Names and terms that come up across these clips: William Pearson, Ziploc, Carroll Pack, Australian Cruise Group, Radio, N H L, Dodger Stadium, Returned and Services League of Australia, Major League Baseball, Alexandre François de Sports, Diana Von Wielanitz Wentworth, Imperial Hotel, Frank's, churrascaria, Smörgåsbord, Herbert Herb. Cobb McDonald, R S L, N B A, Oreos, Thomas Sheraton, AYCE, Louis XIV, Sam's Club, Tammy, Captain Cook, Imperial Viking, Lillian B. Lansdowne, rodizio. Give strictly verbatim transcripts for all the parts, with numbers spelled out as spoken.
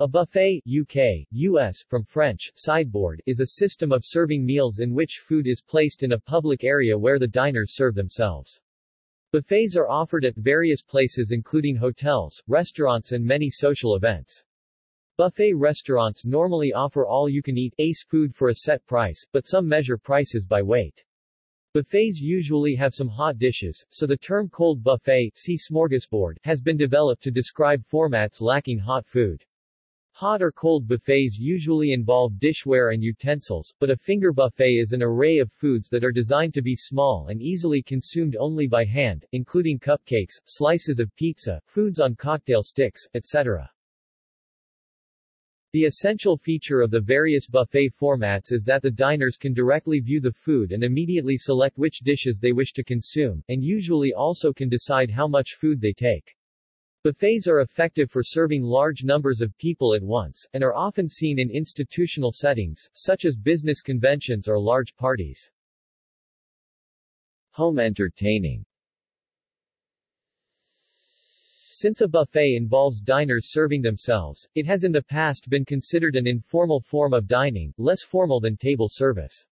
A buffet U K, U S, from French, sideboard, is a system of serving meals in which food is placed in a public area where the diners serve themselves. Buffets are offered at various places including hotels, restaurants and many social events. Buffet restaurants normally offer all-you-can-eat A C E food for a set price, but some measure prices by weight. Buffets usually have some hot dishes, so the term cold buffet, see smorgasbord, has been developed to describe formats lacking hot food. Hot or cold buffets usually involve dishware and utensils, but a finger buffet is an array of foods that are designed to be small and easily consumed only by hand, including cupcakes, slices of pizza, foods on cocktail sticks, et cetera. The essential feature of the various buffet formats is that the diners can directly view the food and immediately select which dishes they wish to consume, and usually also can decide how much food they take. Buffets are effective for serving large numbers of people at once, and are often seen in institutional settings, such as business conventions or large parties. Home entertaining. Since a buffet involves diners serving themselves, it has in the past been considered an informal form of dining, less formal than table service.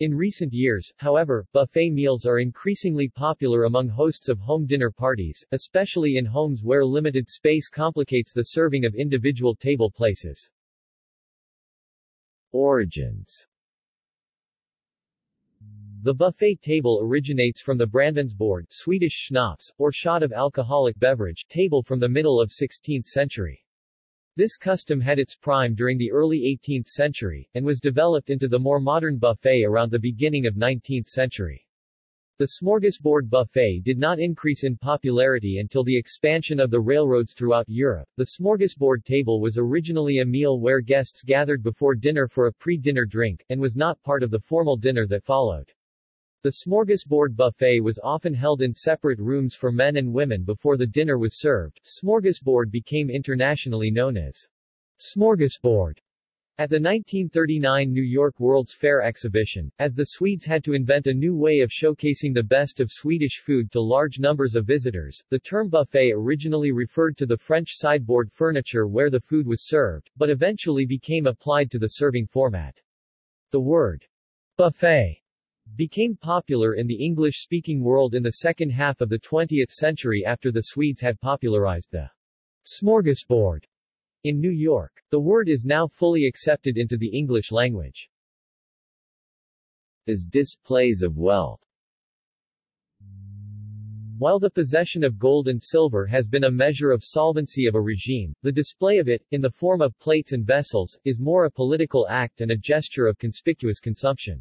In recent years, however, buffet meals are increasingly popular among hosts of home dinner parties, especially in homes where limited space complicates the serving of individual table places. Origins. The buffet table originates from the Brandensbord, Swedish schnapps, or shot of alcoholic beverage, table from the middle of sixteenth century. This custom had its prime during the early eighteenth century, and was developed into the more modern buffet around the beginning of nineteenth century. The smorgasbord buffet did not increase in popularity until the expansion of the railroads throughout Europe. The smorgasbord table was originally a meal where guests gathered before dinner for a pre-dinner drink, and was not part of the formal dinner that followed. The smorgasbord buffet was often held in separate rooms for men and women before the dinner was served. Smorgasbord became internationally known as smorgasbord at the nineteen thirty-nine New York World's Fair exhibition, as the Swedes had to invent a new way of showcasing the best of Swedish food to large numbers of visitors. The term buffet originally referred to the French sideboard furniture where the food was served, but eventually became applied to the serving format. The word buffet became popular in the English-speaking world in the second half of the twentieth century after the Swedes had popularized the smorgasbord in New York. The word is now fully accepted into the English language. As displays of wealth. While the possession of gold and silver has been a measure of solvency of a regime, the display of it, in the form of plates and vessels, is more a political act and a gesture of conspicuous consumption.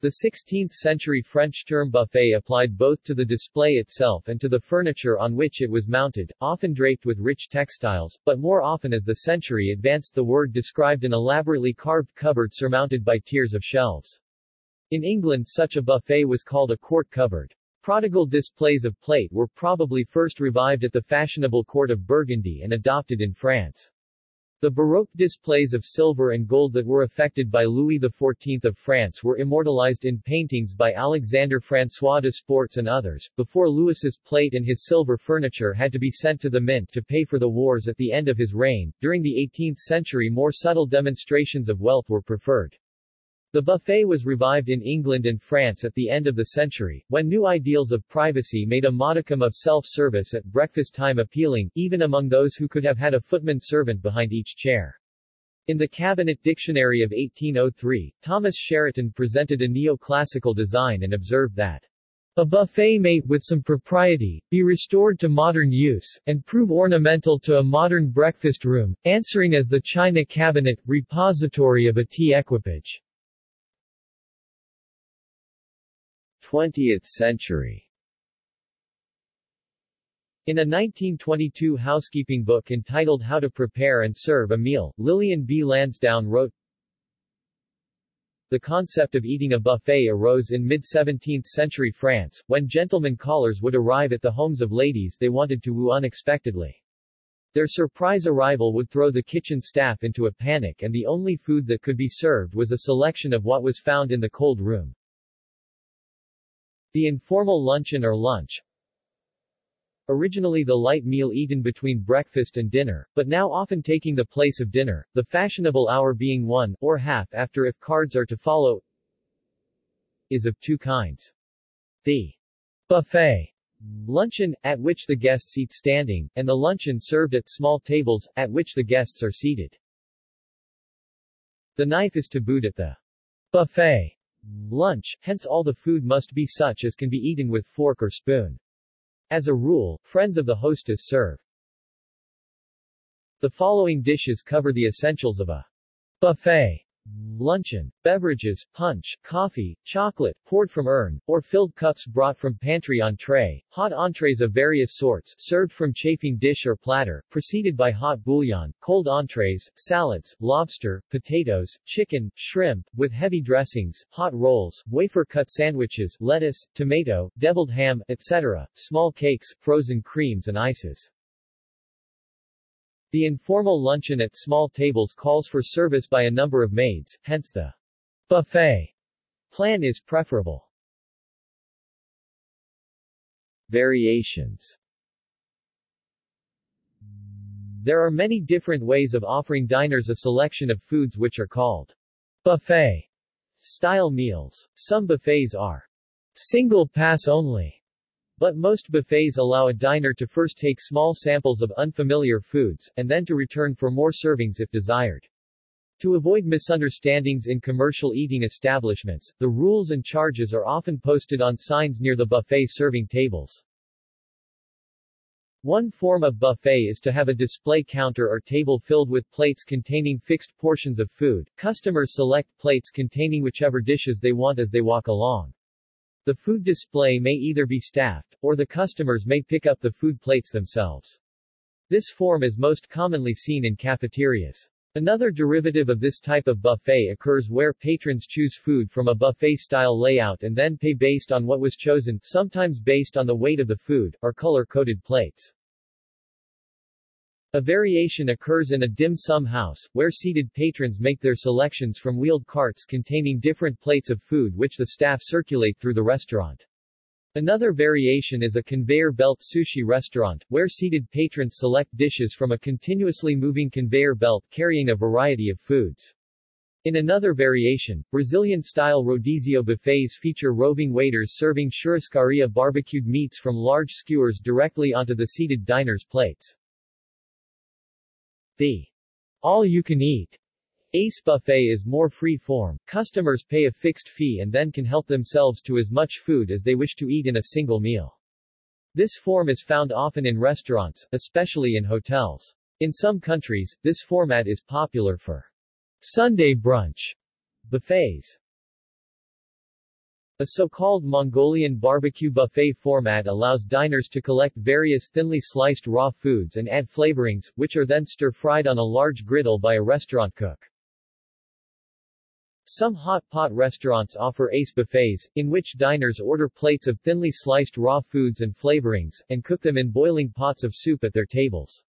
The sixteenth century French term buffet applied both to the display itself and to the furniture on which it was mounted, often draped with rich textiles, but more often as the century advanced the word described an elaborately carved cupboard surmounted by tiers of shelves. In England such a buffet was called a court cupboard. Prodigal displays of plate were probably first revived at the fashionable court of Burgundy and adopted in France. The Baroque displays of silver and gold that were effected by Louis the fourteenth of France were immortalized in paintings by Alexandre François de Sports and others, before Louis's plate and his silver furniture had to be sent to the mint to pay for the wars at the end of his reign. During the eighteenth century, more subtle demonstrations of wealth were preferred. The buffet was revived in England and France at the end of the century, when new ideals of privacy made a modicum of self-service at breakfast time appealing, even among those who could have had a footman servant behind each chair. In the Cabinet Dictionary of eighteen oh three, Thomas Sheraton presented a neoclassical design and observed that a buffet may, with some propriety, be restored to modern use, and prove ornamental to a modern breakfast room, answering as the china cabinet, repository of a tea equipage. twentieth century. In a nineteen twenty-two housekeeping book entitled How to Prepare and Serve a Meal, Lillian B. Lansdowne wrote, "The concept of eating a buffet arose in mid-seventeenth century France, when gentlemen callers would arrive at the homes of ladies they wanted to woo unexpectedly. Their surprise arrival would throw the kitchen staff into a panic, and the only food that could be served was a selection of what was found in the cold room. The informal luncheon or lunch. Originally the light meal eaten between breakfast and dinner, but now often taking the place of dinner, the fashionable hour being one, or half after if cards are to follow, is of two kinds. The buffet luncheon, at which the guests eat standing, and the luncheon served at small tables, at which the guests are seated. The knife is tabooed at the buffet lunch, hence all the food must be such as can be eaten with fork or spoon. As a rule, friends of the hostess serve. The following dishes cover the essentials of a buffet luncheon: beverages, punch, coffee, chocolate, poured from urn, or filled cups brought from pantry entree, hot entrees of various sorts, served from chafing dish or platter, preceded by hot bouillon, cold entrees, salads, lobster, potatoes, chicken, shrimp, with heavy dressings, hot rolls, wafer-cut sandwiches, lettuce, tomato, deviled ham, et cetera, small cakes, frozen creams and ices. The informal luncheon at small tables calls for service by a number of maids, hence the buffet plan is preferable. Variations. There are many different ways of offering diners a selection of foods which are called buffet-style meals. Some buffets are single pass only, but most buffets allow a diner to first take small samples of unfamiliar foods, and then to return for more servings if desired. To avoid misunderstandings in commercial eating establishments, the rules and charges are often posted on signs near the buffet serving tables. One form of buffet is to have a display counter or table filled with plates containing fixed portions of food. Customers select plates containing whichever dishes they want as they walk along. The food display may either be staffed, or the customers may pick up the food plates themselves. This form is most commonly seen in cafeterias. Another derivative of this type of buffet occurs where patrons choose food from a buffet-style layout and then pay based on what was chosen, sometimes based on the weight of the food, or color-coded plates. A variation occurs in a dim sum house, where seated patrons make their selections from wheeled carts containing different plates of food which the staff circulate through the restaurant. Another variation is a conveyor belt sushi restaurant, where seated patrons select dishes from a continuously moving conveyor belt carrying a variety of foods. In another variation, Brazilian-style rodizio buffets feature roving waiters serving churrascaria barbecued meats from large skewers directly onto the seated diners' plates. The all-you-can-eat ace buffet is more free-form. Customers pay a fixed fee and then can help themselves to as much food as they wish to eat in a single meal. This form is found often in restaurants, especially in hotels. In some countries, this format is popular for Sunday brunch buffets. A so-called Mongolian barbecue buffet format allows diners to collect various thinly sliced raw foods and add flavorings, which are then stir-fried on a large griddle by a restaurant cook. Some hot pot restaurants offer ace buffets, in which diners order plates of thinly sliced raw foods and flavorings, and cook them in boiling pots of soup at their tables.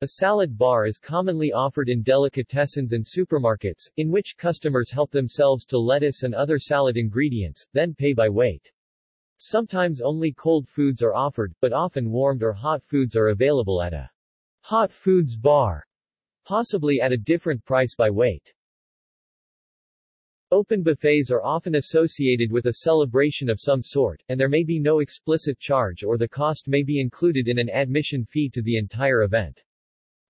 A salad bar is commonly offered in delicatessens and supermarkets, in which customers help themselves to lettuce and other salad ingredients, then pay by weight. Sometimes only cold foods are offered, but often warmed or hot foods are available at a hot foods bar, possibly at a different price by weight. Open buffets are often associated with a celebration of some sort, and there may be no explicit charge or the cost may be included in an admission fee to the entire event.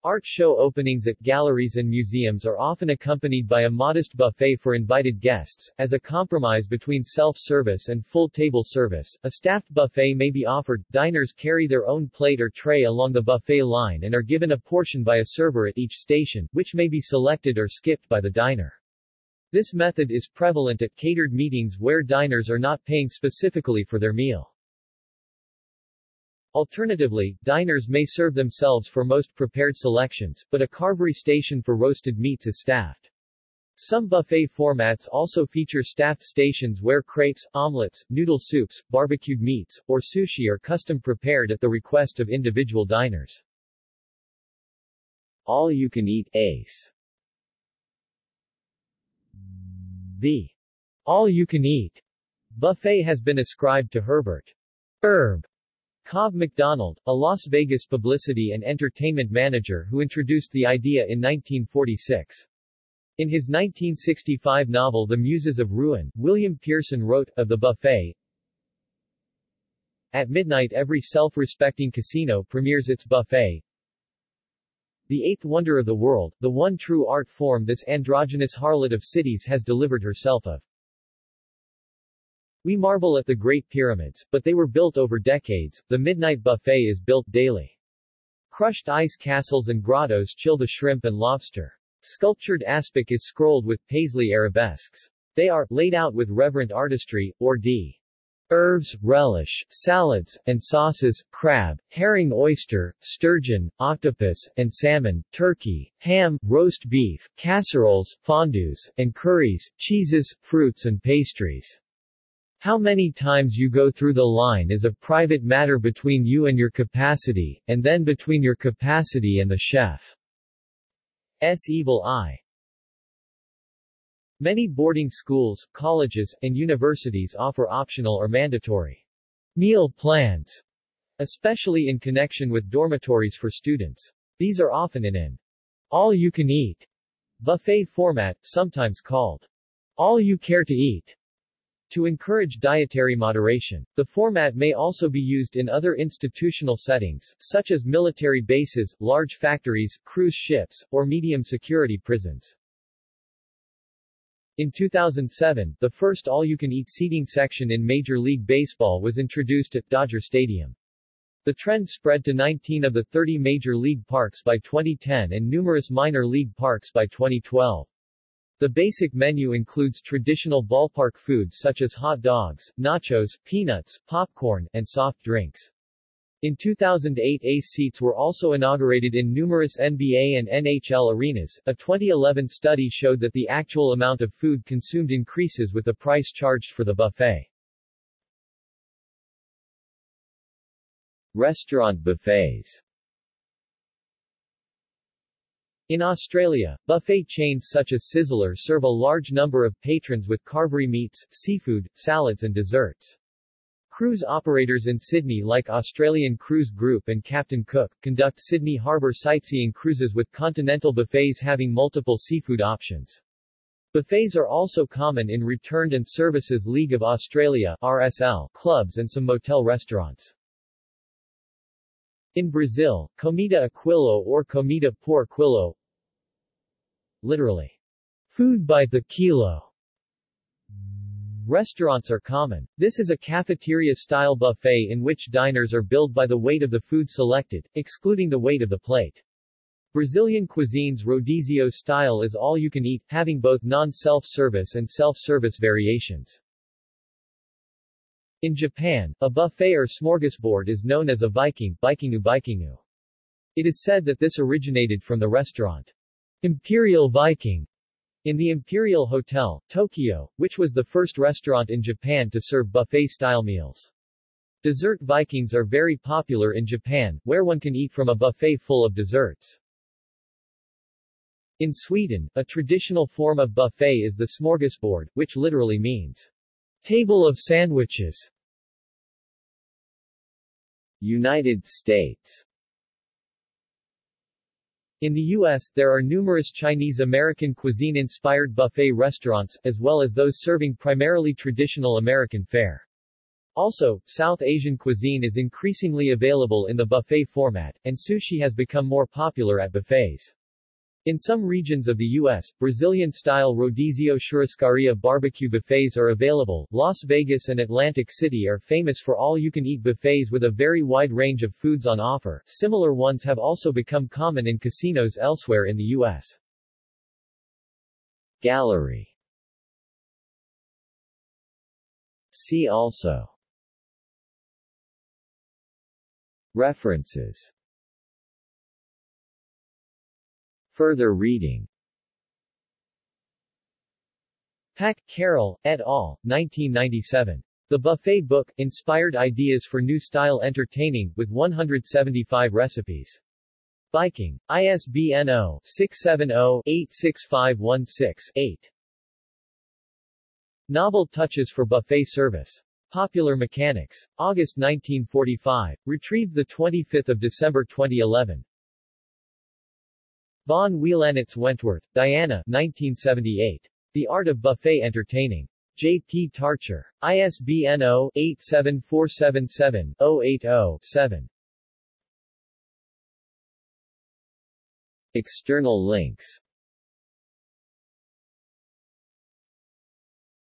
Art show openings at galleries and museums are often accompanied by a modest buffet for invited guests. As a compromise between self-service and full table service, a staffed buffet may be offered. Diners carry their own plate or tray along the buffet line and are given a portion by a server at each station, which may be selected or skipped by the diner. This method is prevalent at catered meetings where diners are not paying specifically for their meal. Alternatively, diners may serve themselves for most prepared selections, but a carvery station for roasted meats is staffed. Some buffet formats also feature staffed stations where crepes, omelets, noodle soups, barbecued meats, or sushi are custom prepared at the request of individual diners. All-you-can-eat ace. The all-you-can-eat buffet has been ascribed to Herbert Herb Cobb McDonald, a Las Vegas publicity and entertainment manager who introduced the idea in nineteen forty-six. In his nineteen sixty-five novel The Muses of Ruin, William Pearson wrote, of the buffet, "At midnight every self-respecting casino premieres its buffet. The eighth wonder of the world, the one true art form this androgynous harlot of cities has delivered herself of. We marvel at the great pyramids, but they were built over decades. The midnight buffet is built daily. Crushed ice castles and grottos chill the shrimp and lobster. Sculptured aspic is scrolled with paisley arabesques. They are laid out with reverent artistry, hors d'oeuvres, herbs, relish, salads, and sauces, crab, herring, oyster, sturgeon, octopus, and salmon, turkey, ham, roast beef, casseroles, fondues, and curries, cheeses, fruits and pastries. How many times you go through the line is a private matter between you and your capacity, and then between your capacity and the chef's evil eye." Many boarding schools, colleges, and universities offer optional or mandatory meal plans, especially in connection with dormitories for students. These are often in an all-you-can-eat buffet format, sometimes called all-you-care-to-eat, to encourage dietary moderation. The format may also be used in other institutional settings, such as military bases, large factories, cruise ships, or medium-security prisons. In two thousand seven, the first all-you-can-eat seating section in Major League Baseball was introduced at Dodger Stadium. The trend spread to nineteen of the thirty Major League parks by twenty ten and numerous minor league parks by twenty twelve. The basic menu includes traditional ballpark foods such as hot dogs, nachos, peanuts, popcorn, and soft drinks. In two thousand eight, A C E seats were also inaugurated in numerous N B A and N H L arenas. A twenty eleven study showed that the actual amount of food consumed increases with the price charged for the buffet. Restaurant buffets. In Australia, buffet chains such as Sizzler serve a large number of patrons with carvery meats, seafood, salads and desserts. Cruise operators in Sydney like Australian Cruise Group and Captain Cook conduct Sydney Harbour sightseeing cruises with continental buffets having multiple seafood options. Buffets are also common in Returned and Services League of Australia (R S L) clubs and some motel restaurants. In Brazil, comida a quilo or comida por quilo, literally, food by the kilo, restaurants are common. This is a cafeteria-style buffet in which diners are billed by the weight of the food selected, excluding the weight of the plate. Brazilian cuisine's rodizio style is all-you-can-eat, having both non-self-service and self-service variations. In Japan, a buffet or smorgasbord is known as a Viking, Vikingu Vikingu. It is said that this originated from the restaurant Imperial Viking in the Imperial Hotel, Tokyo, which was the first restaurant in Japan to serve buffet-style meals. Dessert Vikings are very popular in Japan, where one can eat from a buffet full of desserts. In Sweden, a traditional form of buffet is the smörgåsbord, which literally means table of sandwiches. United States. In the U S, there are numerous Chinese-American cuisine-inspired buffet restaurants, as well as those serving primarily traditional American fare. Also, South Asian cuisine is increasingly available in the buffet format, and sushi has become more popular at buffets. In some regions of the U S, Brazilian-style rodizio churrascaria barbecue buffets are available. Las Vegas and Atlantic City are famous for all-you-can-eat buffets with a very wide range of foods on offer. Similar ones have also become common in casinos elsewhere in the U S. Gallery. See also. References. Further reading. Pack, Carroll, et al., nineteen ninety-seven. The Buffet Book, Inspired Ideas for New Style Entertaining, with one hundred seventy-five Recipes. Viking. I S B N zero six seven zero eight six five one six dash eight. Novel Touches for Buffet Service. Popular Mechanics. August nineteen forty-five. Retrieved the twenty-fifth of December twenty eleven. Von Wielanitz Wentworth, Diana, nineteen seventy-eight. The Art of Buffet Entertaining. J. P. Tarcher. I S B N zero eight seven four seven seven zero eight zero seven. External links.